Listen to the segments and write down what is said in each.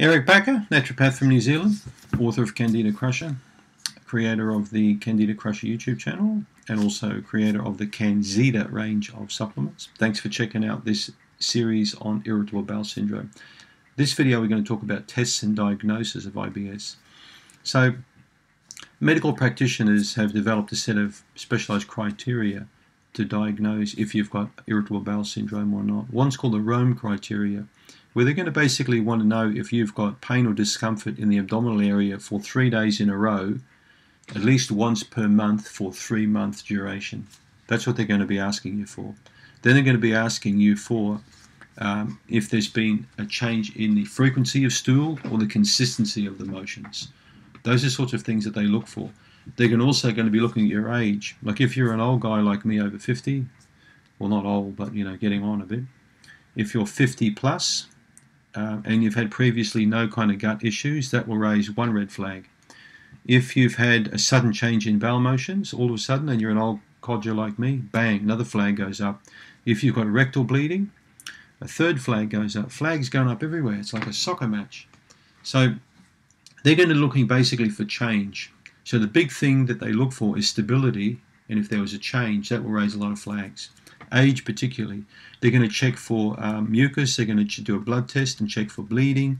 Eric Bakker, naturopath from New Zealand, author of Candida Crusher, creator of the Candida Crusher YouTube channel, and also creator of the CanXida range of supplements. Thanks for checking out this series on irritable bowel syndrome. This video we're going to talk about tests and diagnosis of IBS. So medical practitioners have developed a set of specialized criteria to diagnose if you've got irritable bowel syndrome or not. One's called the Rome criteria, where they're going to basically want to know if you've got pain or discomfort in the abdominal area for 3 days in a row, at least once per month for 3 months duration. That's what they're going to be asking you for. Then they're going to be asking you for if there's been a change in the frequency of stool or the consistency of the motions. Those are sorts of things that they look for. They're also going to be looking at your age. Like if you're an old guy like me over 50, well, not old, but you know, getting on a bit. If you're 50 plus and you've had previously no kind of gut issues, that will raise one red flag. If you've had a sudden change in bowel motions all of a sudden and you're an old codger like me, bang, another flag goes up. If you've got rectal bleeding, a third flag goes up. Flags going up everywhere. It's like a soccer match. So they're going to be looking basically for change. So the big thing that they look for is stability, and if there was a change, that will raise a lot of flags. Age particularly. They're going to check for mucus. They're going to do a blood test and check for bleeding.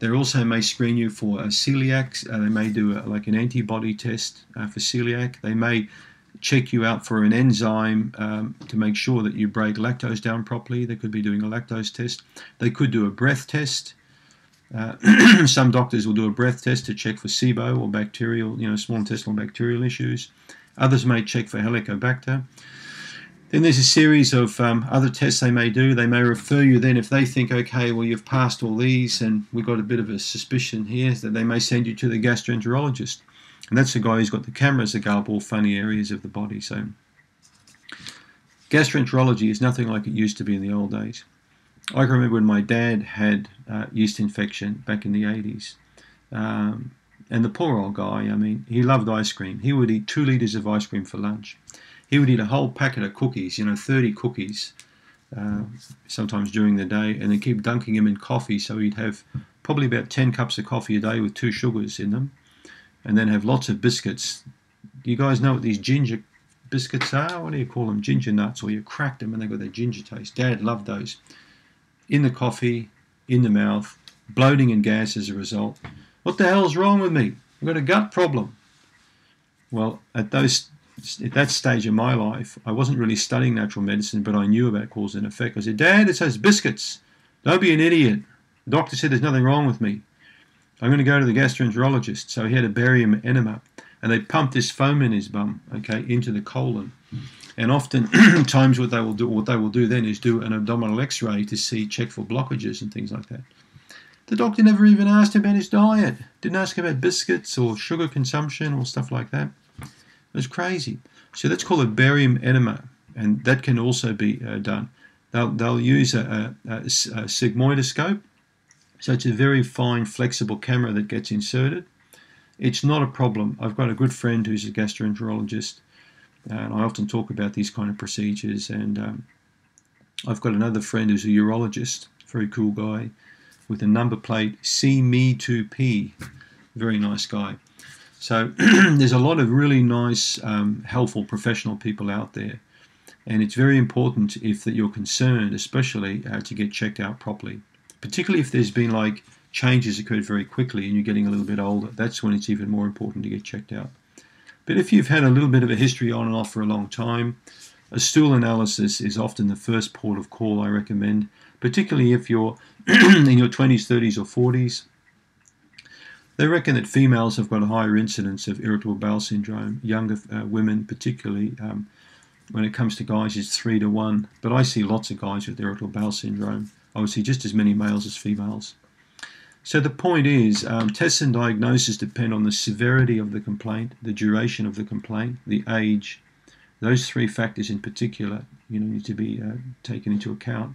They also may screen you for celiac. They may do like an antibody test for celiac. They may check you out for an enzyme to make sure that you break lactose down properly. They could be doing a lactose test. They could do a breath test. Some doctors will do a breath test to check for SIBO or bacterial, you know, small intestinal bacterial issues. Others may check for Helicobacter. Then there's a series of other tests they may do. They may refer you then if they think, okay, well, you've passed all these and we've got a bit of a suspicion here, that they may send you to the gastroenterologist. And that's the guy who's got the cameras that go up all funny areas of the body. So gastroenterology is nothing like it used to be in the old days. I can remember when my dad had yeast infection back in the 80s. And the poor old guy, I mean, he loved ice cream. He would eat 2 litres of ice cream for lunch. He would eat a whole packet of cookies, you know, 30 cookies, sometimes during the day, and then keep dunking him in coffee. So he'd have probably about 10 cups of coffee a day with 2 sugars in them, and then have lots of biscuits. Do you guys know what these ginger biscuits are? What do you call them? Ginger nuts, or you crack them and they've got their ginger taste. Dad loved those. In the coffee, in the mouth, bloating and gas as a result. What the hell's wrong with me? I've got a gut problem. Well, at that stage of my life, I wasn't really studying natural medicine, but I knew about cause and effect. I said, Dad, it says biscuits. Don't be an idiot. The doctor said there's nothing wrong with me. I'm going to go to the gastroenterologist. So he had a barium enema, and they pumped this foam in his bum, okay, into the colon. And often times what they will do then is do an abdominal x-ray to check for blockages and things like that. The doctor never even asked him about his diet. Didn't ask about biscuits or sugar consumption or stuff like that. It was crazy. So that's called a barium enema, and that can also be done. They'll use a sigmoidoscope, so it's a very fine, flexible camera that gets inserted. It's not a problem. I've got a good friend who's a gastroenterologist, and I often talk about these kind of procedures. And I've got another friend who's a urologist, very cool guy, with a number plate CME2P, very nice guy. So there's a lot of really nice, helpful professional people out there. And it's very important if that you're concerned, especially to get checked out properly, particularly if there's been like changes occurred very quickly and you're getting a little bit older. That's when it's even more important to get checked out. But if you've had a little bit of a history on and off for a long time, a stool analysis is often the first port of call I recommend, particularly if you're in your 20s, 30s or 40s. They reckon that females have got a higher incidence of irritable bowel syndrome, younger women particularly. When it comes to guys, it's 3 to 1. But I see lots of guys with irritable bowel syndrome. I would see just as many males as females. So the point is, tests and diagnosis depend on the severity of the complaint, the duration of the complaint, the age. Those 3 factors in particular, you know, need to be taken into account.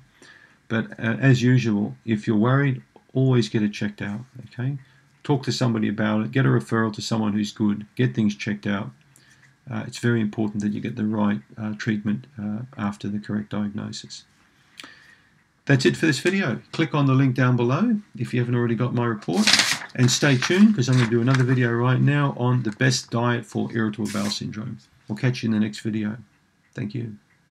But as usual, if you're worried, always get it checked out, okay? Talk to somebody about it, get a referral to someone who's good, get things checked out. It's very important that you get the right treatment after the correct diagnosis. That's it for this video. Click on the link down below if you haven't already got my report, and stay tuned because I'm going to do another video right now on the best diet for irritable bowel syndrome. We'll catch you in the next video. Thank you.